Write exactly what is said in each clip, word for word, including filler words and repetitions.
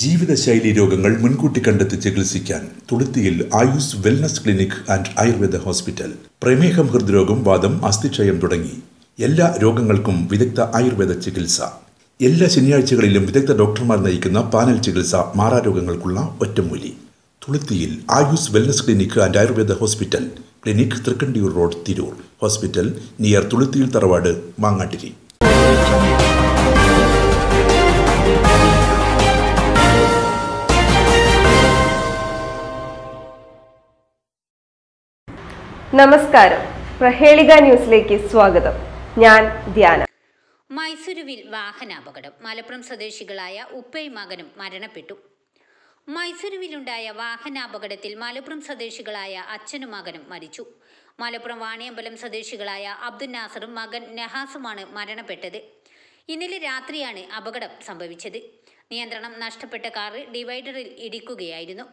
ജീവിത ശൈലി രോഗങ്ങൾ മുൻകൂട്ടി കണ്ടെത്തി ചികിത്സിക്കാൻ തുളുത്തിയിൽ Ayus wellness clinic and Ayurveda hospital. പ്രമേഹം, ഹൃദ്രോഗം, വാദം, അസ്ഥിക്ഷയം തുടങ്ങി എല്ലാ രോഗങ്ങൾക്കും വിദഗ്ധ ആയുർവേദ ചികിത്സ. എല്ലാ ശനിയാഴ്ചകളിലും വിദഗ്ധ ഡോക്ടർമാർ നയിക്കുന്ന പാനൽ ചികിത്സ മാറാരോഗങ്ങൾക്കുള്ള ഒറ്റമൂലി. തുളുത്തിയിൽ Ayus wellness clinic and Ayurveda hospital. Clinic Thrikkandiyur road, Tirur. Hospital near തുളുത്തിയിൽ തറവാട്, മാങ്ങാട്ടിരി. നമസ്കാരം, പ്രഹേളിക ന്യൂസിലേക്ക് സ്വാഗതം. ഞാൻ ധ്യാന. മൈസൂരുവിൽ വാഹനാപകടം. മലപ്പുറം സ്വദേശികളായ ഉപ്പയും മകനും മരണപ്പെട്ടു. മൈസൂരുവിലുണ്ടായ വാഹനാപകടത്തിൽ മലപ്പുറം സ്വദേശികളായ അച്ഛനും മകനും മരിച്ചു. മലപ്പുറം വാണിയമ്പലം സ്വദേശികളായ അബ്ദുൽ നാസറും മകൻ നഹാസുമാണ് മരണപ്പെട്ടത്. ഇന്നലെ രാത്രിയാണ് അപകടം സംഭവിച്ചത്. നിയന്ത്രണം നഷ്ടപ്പെട്ട കാറ് ഡിവൈഡറിൽ ഇടിക്കുകയായിരുന്നു.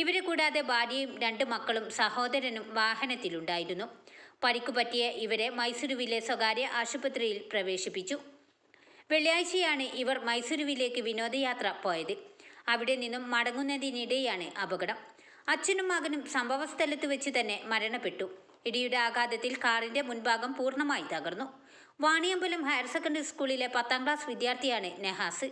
ഇവരെ കൂടാതെ ഭാര്യയും രണ്ട് മക്കളും സഹോദരനും വാഹനത്തിലുണ്ടായിരുന്നു. പരിക്കുപറ്റിയ ഇവരെ മൈസൂരുവിലെ സ്വകാര്യ ആശുപത്രിയിൽ പ്രവേശിപ്പിച്ചു. വെള്ളിയാഴ്ചയാണ് ഇവർ മൈസൂരുവിലേക്ക് വിനോദയാത്ര പോയത്. അവിടെ നിന്നും മടങ്ങുന്നതിനിടെയാണ് അപകടം. അച്ഛനും മകനും സംഭവസ്ഥലത്ത് വെച്ച് തന്നെ മരണപ്പെട്ടു. ഇടിയുടെ ആഘാതത്തിൽ കാറിന്റെ മുൻഭാഗം പൂർണ്ണമായി തകർന്നു. വാണിയമ്പലം ഹയർ സെക്കൻഡറി സ്കൂളിലെ പത്താം ക്ലാസ് വിദ്യാർത്ഥിയാണ് Nehas.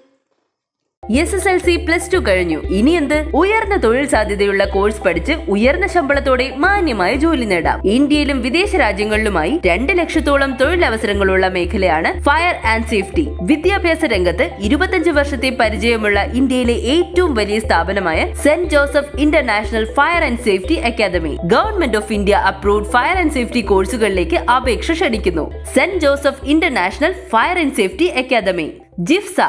S S L C plus two കഴിഞ്ഞു. ഇനി എന്ത്? ഉയർന്ന തൊഴിൽ സാധ്യതയുള്ള കോഴ്സ് പഠിച്ച് ഉയർന്ന ശമ്പളത്തോടെ മാന്യമായ ജോലി നേടാം. ഇന്ത്യയിലും വിദേശ രാജ്യങ്ങളിലുമായി രണ്ട് ലക്ഷത്തോളം തൊഴിലവസരങ്ങളുള്ള മേഖലയാണ് ഫയർ ആൻഡ് സേഫ്റ്റി. വിദ്യാഭ്യാസ രംഗത്ത് ഇരുപത്തിയഞ്ച് വർഷത്തെ പരിചയമുള്ള ഇന്ത്യയിലെ ഏറ്റവും വലിയ സ്ഥാപനമായ Saint Joseph international fire and safety academy government of India approved fire and safety കോഴ്സുകളിലേക്ക് അപേക്ഷ ക്ഷണിക്കുന്നു. Saint Joseph international fire and safety academy, ജിഫ്സ.